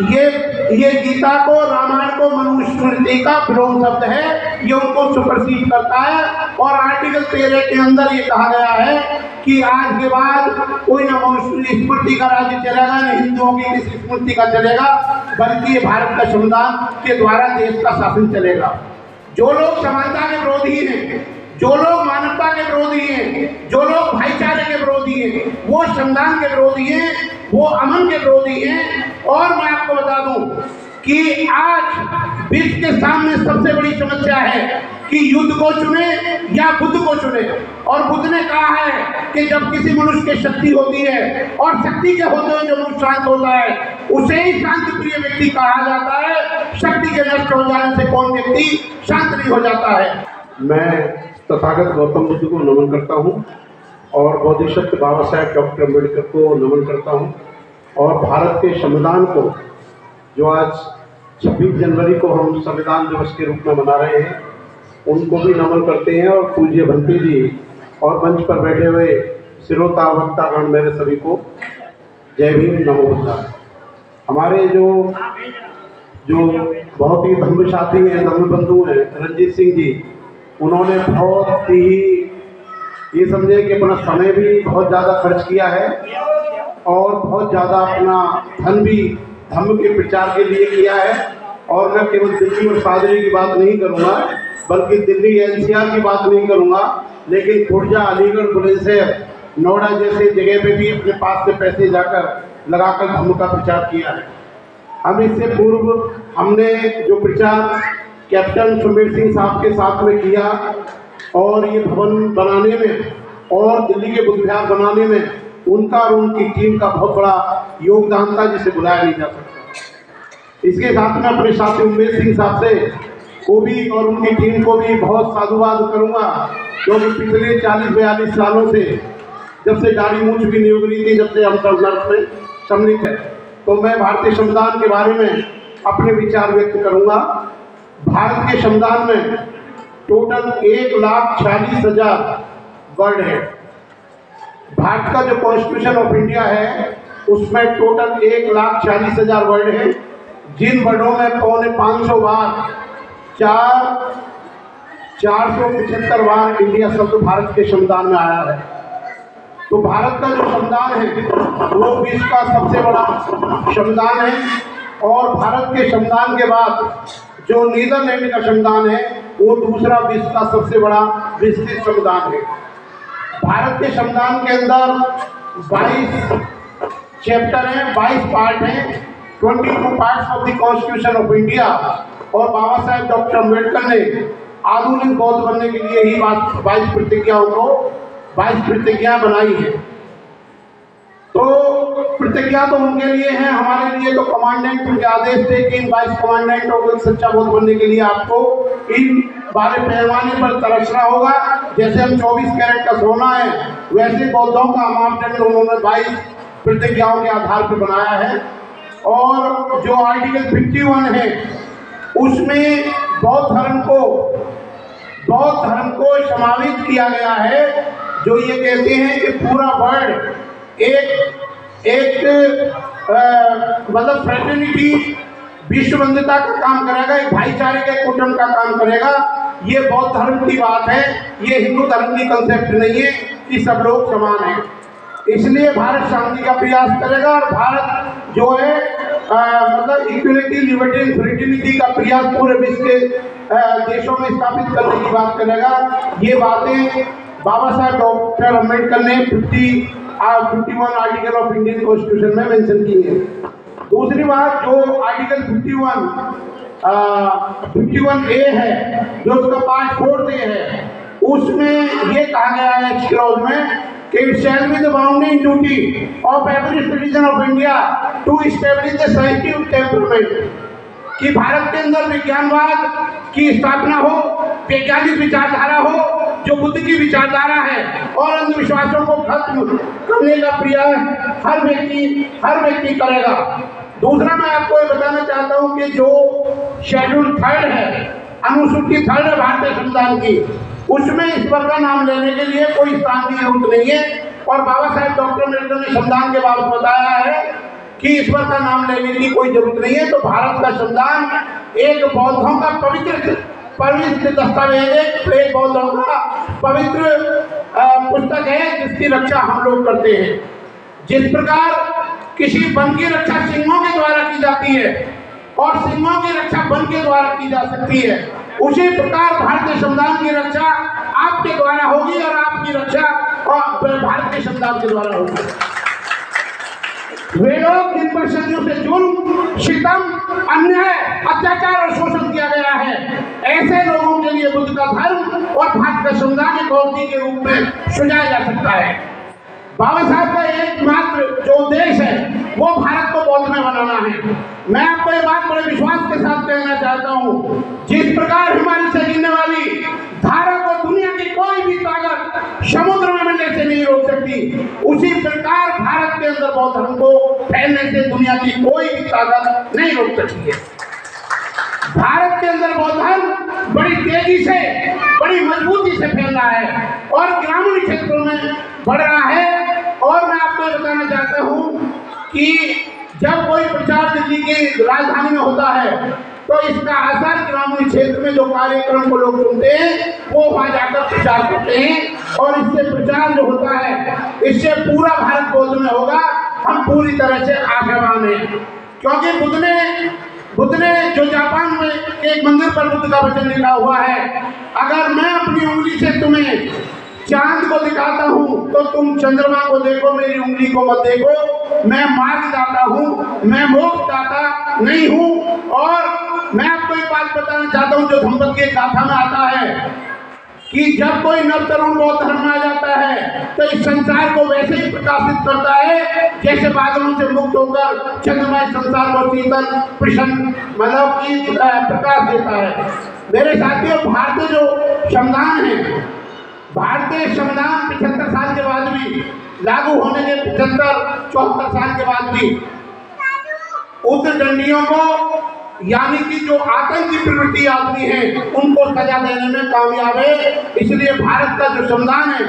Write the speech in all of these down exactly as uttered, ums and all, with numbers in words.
ये ये गीता को, रामायण को, मनुस्मृति का विरोध शब्द है, ये उनको सुपरसीड करता है। और आर्टिकल तेरह के अंदर ये कहा गया है कि आज के बाद कोई ना मनुष्य स्मृति का राज्य चलेगा, न हिंदुओं की किसी स्मृति का चलेगा, बल्कि ये भारत का संविधान के द्वारा देश का शासन चलेगा। जो लोग समानता के विरोधी हैं, जो लोग मानवता के विरोधी हैं, जो लोग भाईचारे के विरोधी हैं, वो संविधान के विरोधी हैं, वो अमन के विरोधी हैं। और मैं आपको बता दूं कि आज विश्व के सामने सबसे बड़ी समस्या है कि युद्ध को चुने या बुद्ध को चुने। और बुद्ध ने कहा है कि जब किसी मनुष्य के शक्ति होती है और शक्ति के होते हुए जो मनुष्य शांत होता है उसे ही शांति प्रिय व्यक्ति कहा जाता है। शक्ति के नष्ट हो जाने से कौन व्यक्ति शांत नहीं हो जाता है। मैं तथागत गौतम बुद्ध को नमन करता हूँ और बोधिसत्व बाबा साहेब डॉक्टर अम्बेडकर को नमन करता हूँ और भारत के संविधान को, जो आज छब्बीस जनवरी को हम संविधान दिवस के रूप में मना रहे हैं, उनको भी नमन करते हैं। और पूज्य भंती जी और मंच पर बैठे हुए श्रोता वक्तागण मेरे सभी को जय भीम, नमो बुद्धाय। हमारे जो जो बहुत ही धम्म साथी हैं, धम्म बंधु हैं, रंजीत सिंह जी, उन्होंने बहुत ही ये समझे कि अपना समय भी बहुत ज़्यादा खर्च किया है और बहुत ज़्यादा अपना धन भी धम्म के प्रचार के लिए किया है। और मैं केवल दिल्ली और सादरी की बात नहीं करूँगा, बल्कि दिल्ली एन सी आर की बात नहीं करूँगा, लेकिन खुर्जा, अलीगढ़, बुलंदशहर, नोएडा जैसे जगह पे भी अपने पास से पैसे जाकर लगाकर धम्म का प्रचार किया है। हम इससे पूर्व हमने जो प्रचार कैप्टन सुमित सिंह साहब के साथ में किया और ये भवन बनाने में और दिल्ली के बुद्ध विहार बनाने में उनका और उनकी टीम का बहुत बड़ा योगदान था, जिसे बुलाया नहीं जा सकता। इसके साथ में अपने साथी उम्मेद सिंह साहब से को भी और उनकी टीम को भी बहुत साधुवाद करूँगा, क्योंकि पिछले चालीस बयालीस सालों से, जब से गाड़ी मूछ भी नहीं उगली थी, जब से हम संघर्ष में सम्मिलित है, तो मैं भारतीय संविधान के बारे में अपने विचार व्यक्त करूँगा। भारत के संविधान में टोटल एक लाख छियालीस हजार वर्ड है। भारत का जो कॉन्स्टिट्यूशन ऑफ इंडिया है उसमें टोटल एक लाख छियालीस हजार वर्ड है, जिन वर्डों में पौने पाँच सौ बार चार चार सौ पचहत्तर बार इंडिया शब्द भारत के संविधान में आया है। तो भारत का जो संविधान है वो विश्व का सबसे बड़ा संविधान है। और भारत के संविधान के बाद जो नीदरलैंड का संविधान है वो दूसरा विश्व का सबसे बड़ा विस्तृत संविधान है। भारत के संविधान के अंदर बाईस चैप्टर हैं, बाईस पार्ट हैं, बाईस parts of the constitution of India. और बाबा साहेब डॉक्टर अम्बेडकर ने आधुनिक बौद्ध बनने के लिए ही बाईस प्रतिज्ञाओं को बाईस प्रतिज्ञाएं बनाई है। तो प्रतिज्ञा तो उनके लिए है, हमारे लिए तो कमांडेंट उनके आदेश थे कि इन बाईस कमांडेंटों को सच्चा बोध बनने के लिए आपको इन बारह पैमाने पर तरसना होगा। जैसे हम चौबीस कैरेट का सोना है, वैसे बौद्धों का मापदंड उन्होंने बाईस प्रतिज्ञाओं के आधार पर बनाया है। और जो आर्टिकल इक्यावन है उसमें बौद्ध धर्म को बौद्ध धर्म को समाविष्ट किया गया है, जो ये कहते हैं कि पूरा वर्ल्ड एक एक मतलब फ्रेटर्निटी, विश्वबंधुता का काम करेगा, एक भाईचारे के कुटुंब का काम करेगा। ये बौद्ध धर्म की बात है, ये हिंदू धर्म की कंसेप्ट नहीं है कि सब लोग समान हैं। इसलिए भारत शांति का प्रयास करेगा और भारत जो है आ, मतलब इक्वलिटी, लिबर्टी एंड फ्रेटर्निटी का प्रयास पूरे विश्व के देशों में स्थापित करने की बात करेगा। ये बातें बाबा साहेब डॉक्टर अम्बेडकर ने फिफ्टी इक्यावन आर्टिकल ऑफ इंडियन कॉन्स्टिट्यूशन में मेंशन की है। दूसरी बात, जो आर्टिकल इक्यावन ए है, जो उसका पार्ट फोर्थ ए है, उसमें ये कहा गया है इस क्लॉज में कि it shall be the bounding duty of every citizen of India to establish the scientific temperament, कि भारत के अंदर विज्ञानवाद की स्थापना हो, वैज्ञानिक विचारधारा हो, जो बुद्ध की विचारधारा है, और अंधविश्वासों को खत्म करने का प्रयास हर व्यक्ति हर व्यक्ति करेगा। दूसरा, मैं आपको ये बताना चाहता हूँ कि जो शेड्यूल थर्ड है, अनुसूची थर्ड है भारतीय संविधान की, उसमें ईश्वर का नाम लेने के लिए कोई स्थान की जरूरत नहीं है। और बाबा साहेब डॉक्टर अम्बेडकर ने संविधान के बारे में बताया है कि ईश्वर का नाम लेने की कोई जरूरत नहीं है। तो भारत का संविधान एक बौद्धों का पवित्र पवित्र दस्तावेज है, एक बौद्धों का पवित्र पुस्तक है जिसकी रक्षा हम लोग करते हैं। जिस प्रकार किसी वन की रक्षा सिंहों के द्वारा की जाती है और सिंहों की रक्षा वन के द्वारा की जा सकती है, उसी प्रकार भारतीय संविधान की रक्षा आपके द्वारा होगी और आपकी रक्षा और भारतीय संविधान के द्वारा होगी। वे लोग जिन पर सदियों से जुल्म, शिकम, अन्याय, अत्याचार और शोषण किया गया है, ऐसे लोगों के लिए बुद्ध का धर्म और भारत का संविधान एक औषधि के रूप में सुझाया जा सकता है। बाबा साहब का एकमात्र जो उद्देश्य है वो भारत को बौद्ध में बनाना है। मैं आपको ये बात बड़े विश्वास के साथ कहना चाहता हूँ, जिस प्रकार हमारी चलने वाली धारा को दुनिया की कोई भी ताकत समुद्र में मिलने से नहीं रोक सकती, उसी प्रकार भारत के अंदर बौद्ध धर्म को फैलने से दुनिया की कोई भी ताकत नहीं रोक सकती है। भारत के अंदर बौद्ध धर्म बड़ी तेजी से, बड़ी मजबूती से फैल रहा है और ग्रामीण क्षेत्रों में बढ़ रहा है। और मैं आपको बताना चाहता हूँ कि जब कोई प्रचार दिल्ली की राजधानी में होता है तो इसका असर ग्रामीण क्षेत्र में जो कार्यक्रम को लोग सुनते हैं वो वहाँ जाकर प्रचार करते हैं और इससे प्रचार जो होता है इससे पूरा भारत बौद्ध में होगा। हम पूरी तरह से आशावान हैं क्योंकि बुद्ध ने बुद्ध ने जो जापान में एक मंदिर पर बुद्ध का वचन लिखा हुआ है, अगर मैं अपनी उंगली से तुम्हें चांद को दिखाता हूँ तो तुम चंद्रमा को देखो, मेरी उंगली को मत देखो। मैं मार्ग दाता हूँ, मैं मोक्ष दाता नहीं हूँ। और मैं आपको एक बात बताना चाहता हूँ जो धम्मपद के गाथा में आता है कि जब कोई नवतरुण बौद्ध धर्म में आ जाता है तो इस संसार को वैसे ही प्रकाशित करता है जैसे बादलों से मुक्त होकर चंद्रमा इस संसार को शीतल प्रसन्न मतलब की प्रकाश देता है। मेरे साथियों, भारतीय जो संविधान है, भारतीय संविधान पचहत्तर साल के बाद भी लागू होने के पचहत्तर चौहत्तर साल के बाद भी उग्रदंडियों को यानी कि जो आतंकी प्रवृत्ति आती है उनको सजा देने में कामयाब है। इसलिए भारत का जो संविधान है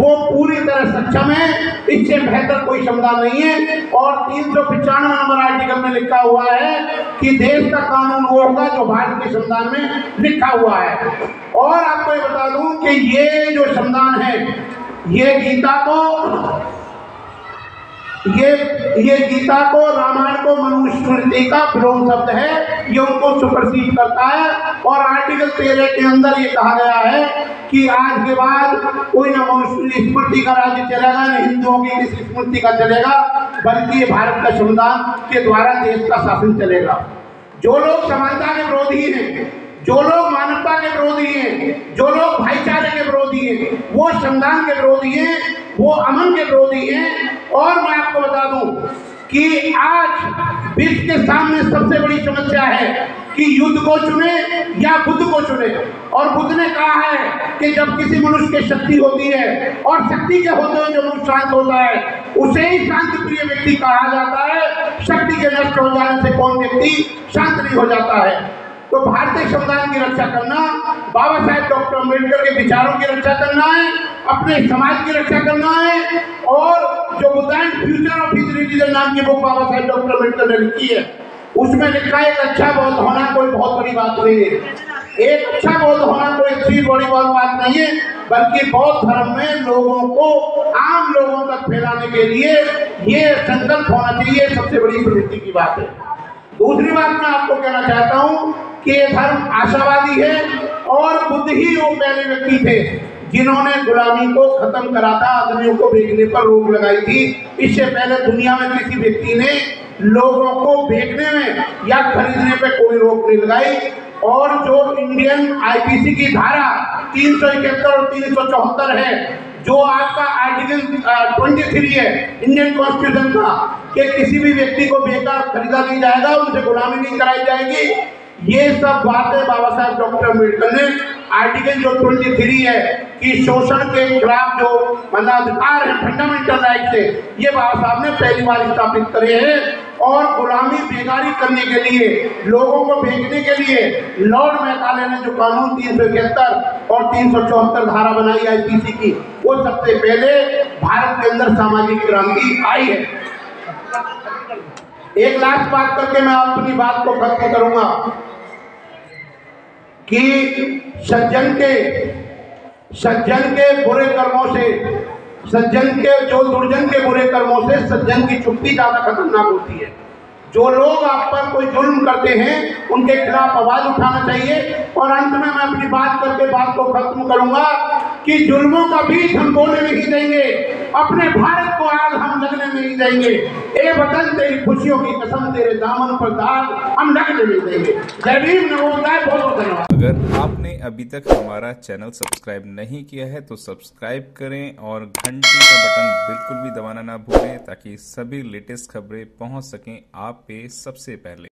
वो पूरी तरह सक्षम है, इससे बेहतर कोई संविधान नहीं है। और तीन सौ पचानवे नंबर आर्टिकल में लिखा हुआ है कि देश का कानून वो होगा जो भारत के संविधान में लिखा हुआ है। और आपको ये बता दूं कि ये जो संविधान है ये गीता को ये ये गीता को रामायण को मनुस्मृति का विरोध शब्द है, ये उनको सुपरसीड करता है। और आर्टिकल तेरह के अंदर ये कहा गया है कि आज के बाद कोई न मनुस्मृति स्मृति का राज्य चलेगा, न हिंदुओं की किसी स्मृति का चलेगा, बल्कि भारत का संविधान के द्वारा देश का शासन चलेगा। जो लोग समानता के विरोधी हैं, जो लोग मानवता के विरोधी हैं, जो लोग भाईचारे के विरोधी हैं, वो संविधान के विरोधी हैं, वो अमन के विरोधी हैं। और मैं आपको बता दूं कि आज विश्व के सामने सबसे बड़ी समस्या है कि युद्ध को चुने या बुद्ध को चुने। और बुद्ध ने कहा है कि जब किसी मनुष्य की शक्ति होती है और शक्ति के होते हुए जो मनुष्य शांत होता है उसे ही शांति प्रिय व्यक्ति कहा जाता है। शक्ति के नष्ट हो जाने से कौन व्यक्ति शांत नहीं हो जाता है। तो भारतीय संविधान की रक्षा करना बाबा साहेब डॉक्टर अम्बेडकर के विचारों की रक्षा करना है, अपने समाज की रक्षा करना है। और जो Buddha and future of religion नाम की बुक बाबा साहेब डॉक्टर अम्बेडकर ने लिखी है उसमें लिखा है एक अच्छा बौद्ध होना कोई बहुत बड़ी बात नहीं है। एक अच्छा बौद्ध होना कोई इतनी बड़ी बहुत बात नहीं है, बल्कि बौद्ध धर्म में लोगों को आम लोगों तक फैलाने के लिए ये संकल्प होना चाहिए, सबसे बड़ी प्रवृत्ति की बात है। दूसरी बात मैं आपको कहना चाहता हूँ कि ये धर्म आशावादी है और बुद्ध ही वो पहले व्यक्ति थे जिन्होंने गुलामी को खत्म करा था, आदमियों को बेचने पर रोक लगाई थी। इससे पहले दुनिया में किसी व्यक्ति ने लोगों को बेचने में या खरीदने पर कोई रोक नहीं लगाई। और जो इंडियन आईपीसी की धारा तीन सौ इकहत्तर और तीन सौ चौहत्तर है, जो आपका आर्टिकल तेईस है इंडियन कॉन्स्टिट्यूशन का, कि किसी भी व्यक्ति को बेकार खरीदा नहीं जाएगा, उनसे गुलामी नहीं कराई जाएगी, ये सब बातें बाबा साहब डॉक्टर अम्बेडकर ने आर्टिकल जो तेईस है कि शोषण के खिलाफ जो मताधिकार है फंडामेंटल राइट से, ये बाबा साहब ने पहली बार स्थापित करे हैं। और गुलामी बेगारी करने के लिए, लोगों को बेचने के लिए लॉर्ड मैकाले ने जो कानून तीन सौ इकहत्तर और तीन सौ चौहत्तर धारा बनाई आईपीसी की, वो सबसे पहले भारत के अंदर सामाजिक क्रांति आई है। एक लास्ट बात करके मैं अपनी बात को खत्म करूंगा कि सज्जन के सज्जन के बुरे कर्मों से, सज्जन के जो दुर्जन के बुरे कर्मों से सज्जन की चुप्पी ज्यादा खतरनाक होती है। जो लोग आप पर कोई जुल्म करते हैं उनके खिलाफ आवाज उठाना चाहिए। और अंत में मैं अपनी बात करके बात को खत्म करूंगा कि जुल्मों का बीज हम बोने में ही देंगे, अपने भारत को आग हम लगने में ही देंगे। ए वतन तेरी खुशियों की कसम, तेरे दामन पर दाग हम लगने में देंगे। जय भीम, नमोदाय, बहुत धन्यवाद। अगर आपने अभी तक हमारा चैनल सब्सक्राइब नहीं किया है तो सब्सक्राइब करें और घंटी का बटन बिल्कुल भी दबाना ना भूलें ताकि सभी लेटेस्ट खबरें पहुँच सकें आप पे सबसे पहले।